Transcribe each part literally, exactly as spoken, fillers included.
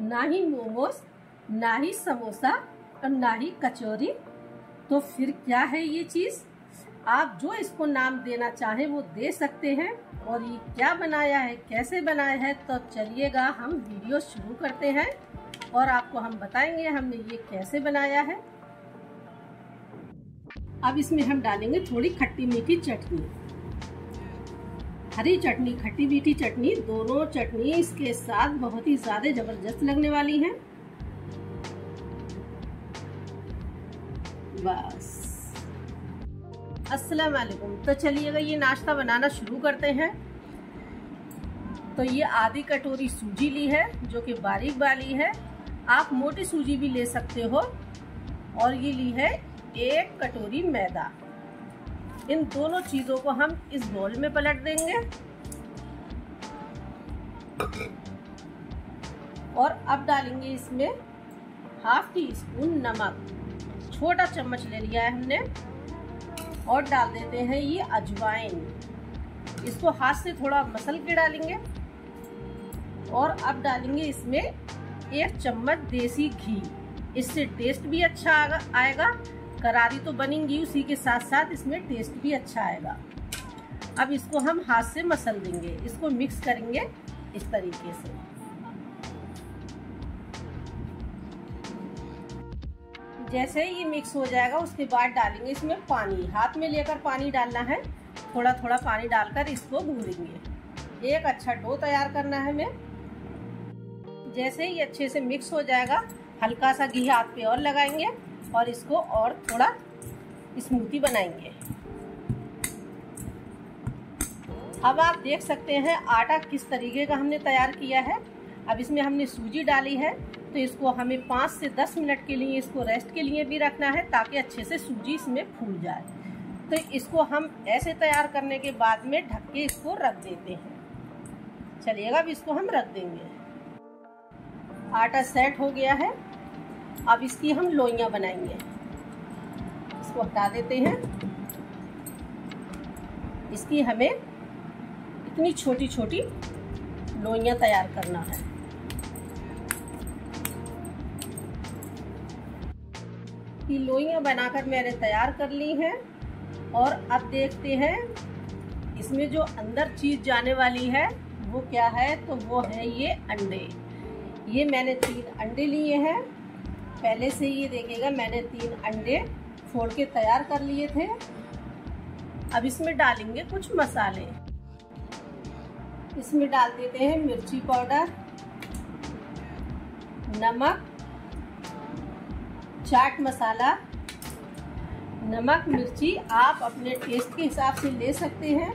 ना ही मोमोस, ना ही समोसा और ना ही कचौरी। तो फिर क्या है ये चीज़? आप जो इसको नाम देना चाहें वो दे सकते हैं। और ये क्या बनाया है, कैसे बनाया है, तो चलिएगा हम वीडियो शुरू करते हैं और आपको हम बताएंगे हमने ये कैसे बनाया है। अब इसमें हम डालेंगे थोड़ी खट्टी मीठी चटनी, हरी चटनी, खट्टी मीठी चटनी, दोनों चटनी इसके साथ बहुत ही ज्यादा जबरदस्त लगने वाली हैं। बस अस्सलाम वालेकुम। तो चलिएगा ये नाश्ता बनाना शुरू करते हैं। तो ये आधी कटोरी सूजी ली है जो कि बारीक वाली है, आप मोटी सूजी भी ले सकते हो। और ये ली है एक कटोरी मैदा। इन दोनों चीज़ों को हम इस बोल में पलट देंगे। और अब डालेंगे इसमें हाफ टी स्पून नमक, छोटा चम्मच ले लिया है हमने। और डाल देते हैं ये अजवाइन, इसको हाथ से थोड़ा मसल के डालेंगे। और अब डालेंगे इसमें एक चम्मच देसी घी, इससे टेस्ट भी अच्छा आएगा, करारी तो बनेगी, उसी के साथ साथ इसमें टेस्ट भी अच्छा आएगा। अब इसको हम हाथ से मसल देंगे, इसको मिक्स करेंगे इस तरीके से। जैसे ये मिक्स हो जाएगा उसके बाद डालेंगे इसमें पानी, हाथ में लेकर पानी डालना है, थोड़ा थोड़ा पानी डालकर इसको गूंदेंगे। एक अच्छा डो तैयार करना है हमें। जैसे ही अच्छे से मिक्स हो जाएगा हल्का सा घी हाथ पे और लगाएंगे और इसको और थोड़ा स्मूथी बनाएंगे। अब आप देख सकते हैं आटा किस तरीके का हमने तैयार किया है। अब इसमें हमने सूजी डाली है तो इसको हमें पाँच से दस मिनट के लिए इसको रेस्ट के लिए भी रखना है ताकि अच्छे से सूजी इसमें फूल जाए। तो इसको हम ऐसे तैयार करने के बाद में ढक के इसको रख देते हैं। चलिएगा अब इसको हम रख देंगे। आटा सेट हो गया है, अब इसकी हम लोइयाँ बनाएंगे। इसको हटा देते हैं। इसकी हमें इतनी छोटी छोटी लोइयाँ तैयार करना है। ये लोइयाँ बनाकर मैंने तैयार कर ली हैं। और अब देखते हैं इसमें जो अंदर चीज़ जाने वाली है वो क्या है, तो वो है ये अंडे। ये मैंने तीन अंडे लिए हैं पहले से। ये देखिएगा मैंने तीन अंडे फोड़ के तैयार कर लिए थे। अब इसमें डालेंगे कुछ मसाले। इसमें डाल देते हैं मिर्ची पाउडर, नमक, चाट मसाला। नमक मिर्ची आप अपने टेस्ट के हिसाब से ले सकते हैं,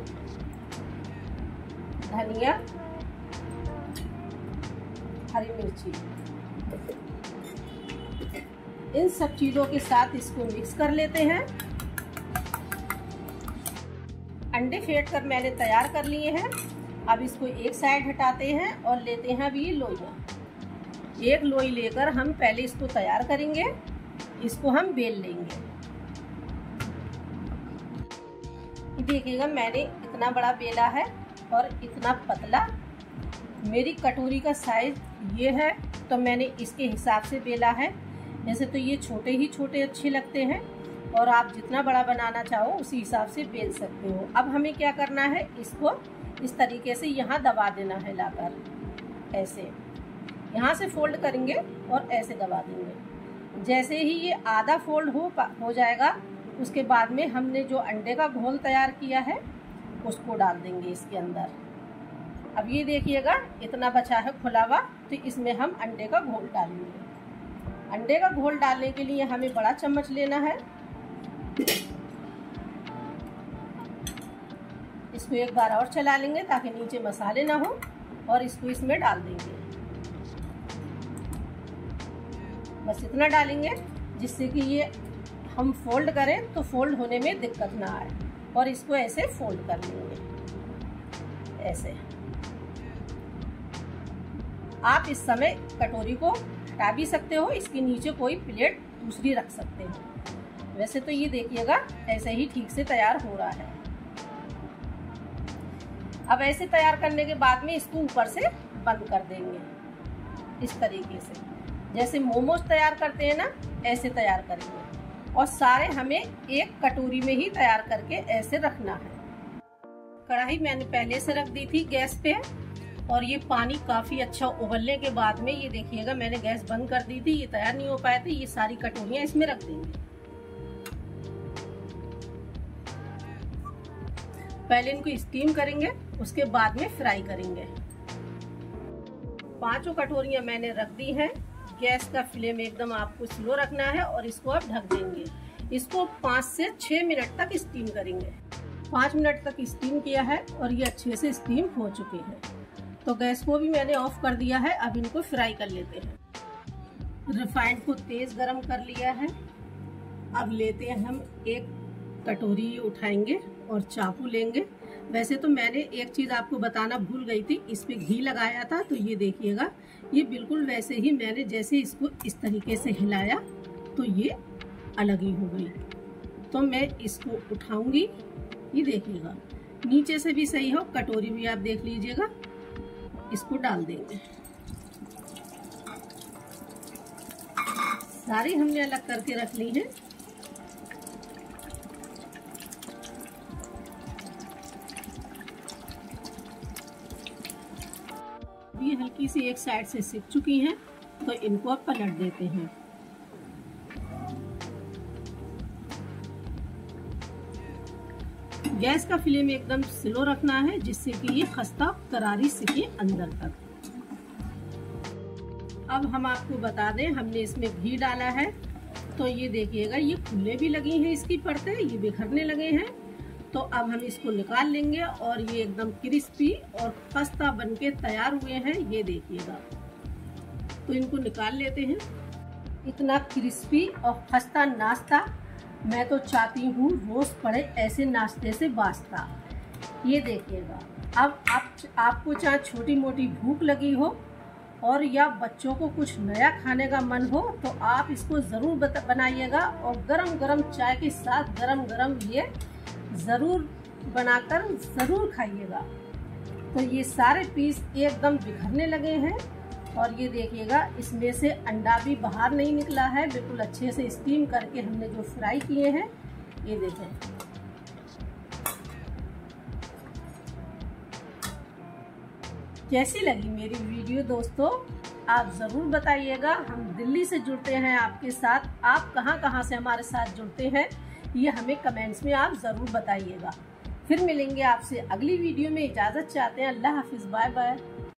धनिया, हरी मिर्ची। इन सब चीज़ों के साथ इसको मिक्स कर लेते हैं। अंडे फेंट कर मैंने तैयार कर लिए हैं। अब इसको एक साइड हटाते हैं और लेते हैं अब ये लोइयाँ। एक लोई लेकर हम पहले इसको तैयार करेंगे, इसको हम बेल लेंगे। देखिएगा मैंने इतना बड़ा बेला है और इतना पतला। मेरी कटोरी का साइज़ ये है तो मैंने इसके हिसाब से बेला है। वैसे तो ये छोटे ही छोटे अच्छे लगते हैं और आप जितना बड़ा बनाना चाहो उसी हिसाब से बेल सकते हो। अब हमें क्या करना है, इसको इस तरीके से यहाँ दबा देना है लाकर। ऐसे यहाँ से फोल्ड करेंगे और ऐसे दबा देंगे। जैसे ही ये आधा फोल्ड हो हो जाएगा उसके बाद में हमने जो अंडे का घोल तैयार किया है उसको डाल देंगे इसके अंदर। अब ये देखिएगा इतना बचा है खुला हुआ, तो इसमें हम अंडे का घोल डालेंगे। अंडे का घोल डालने के लिए हमें बड़ा चम्मच लेना है। इसको एक बार और चला लेंगे ताकि नीचे मसाले ना हो और इसको इसमें डाल देंगे। बस इतना डालेंगे जिससे कि ये हम फोल्ड करें तो फोल्ड होने में दिक्कत ना आए। और इसको ऐसे फोल्ड कर लेंगे ऐसे। आप इस समय कटोरी को हटा भी सकते हो, इसके नीचे कोई प्लेट दूसरी रख सकते हो। वैसे तो ये देखिएगा ऐसे ही ठीक से तैयार हो रहा है। अब ऐसे तैयार करने के बाद में इसको ऊपर से बंद कर देंगे। इस तरीके से जैसे मोमोज तैयार करते हैं ना, ऐसे तैयार करेंगे और सारे हमें एक कटोरी में ही तैयार करके ऐसे रखना है। कढ़ाई मैंने पहले से रख दी थी गैस पे और ये पानी काफ़ी अच्छा उबलने के बाद में ये देखिएगा मैंने गैस बंद कर दी थी, ये तैयार नहीं हो पाए थे, ये सारी कटोरियाँ इसमें रख देंगे। पहले इनको स्टीम करेंगे, उसके बाद में फ्राई करेंगे। पांचों कटोरियाँ मैंने रख दी हैं। गैस का फ्लेम एकदम आपको स्लो रखना है और इसको आप ढक देंगे। इसको पाँच से छः मिनट तक स्टीम करेंगे। पाँच मिनट तक स्टीम किया है और ये अच्छे से स्टीम हो चुके हैं, तो गैस को भी मैंने ऑफ कर दिया है। अब इनको फ्राई कर लेते हैं। रिफाइंड को तेज़ गरम कर लिया है। अब लेते हैं हम एक कटोरी, उठाएंगे और चाकू लेंगे। वैसे तो मैंने एक चीज़ आपको बताना भूल गई थी, इस पर घी लगाया था, तो ये देखिएगा ये बिल्कुल वैसे ही मैंने जैसे इसको इस तरीके से हिलाया तो ये अलग ही हो गई। तो मैं इसको उठाऊंगी, ये देखिएगा नीचे से भी सही हो, कटोरी भी आप देख लीजिएगा, इसको डाल देंगे। सारी हमने अलग करके रख ली है। ये हल्की सी एक साइड से सिक चुकी हैं, तो इनको अब पलट देते हैं। गैस का फ्लेम एकदम स्लो रखना है जिससे कि ये खस्ता करारी सिके अंदर तक। अब हम आपको बता दें हमने इसमें घी डाला है, तो ये देखिएगा ये फूलने भी लगी हैं, इसकी परतें ये बिखरने लगे हैं। तो अब हम इसको निकाल लेंगे और ये एकदम क्रिस्पी और खस्ता बनके तैयार हुए हैं, ये देखिएगा। तो इनको निकाल लेते हैं। इतना क्रिस्पी और खस्ता नाश्ता मैं तो चाहती हूँ रोज़ पड़े ऐसे नाश्ते से वास्ता, ये देखिएगा। अब आप आपको चाहे छोटी मोटी भूख लगी हो और या बच्चों को कुछ नया खाने का मन हो तो आप इसको ज़रूर बनाइएगा और गरम गरम चाय के साथ गरम गरम ये ज़रूर बनाकर ज़रूर खाइएगा। तो ये सारे पीस एकदम बिखरने लगे हैं और ये देखिएगा इसमें से अंडा भी बाहर नहीं निकला है, बिल्कुल अच्छे से स्टीम करके हमने जो फ्राई किए हैं, ये देखें। कैसी लगी मेरी वीडियो दोस्तों, आप ज़रूर बताइएगा। हम दिल्ली से जुड़ते हैं आपके साथ, आप कहाँ कहाँ से हमारे साथ जुड़ते हैं ये हमें कमेंट्स में आप ज़रूर बताइएगा। फिर मिलेंगे आपसे अगली वीडियो में। इजाज़त चाहते हैं, अल्लाह हाफिज़, बाय बाय।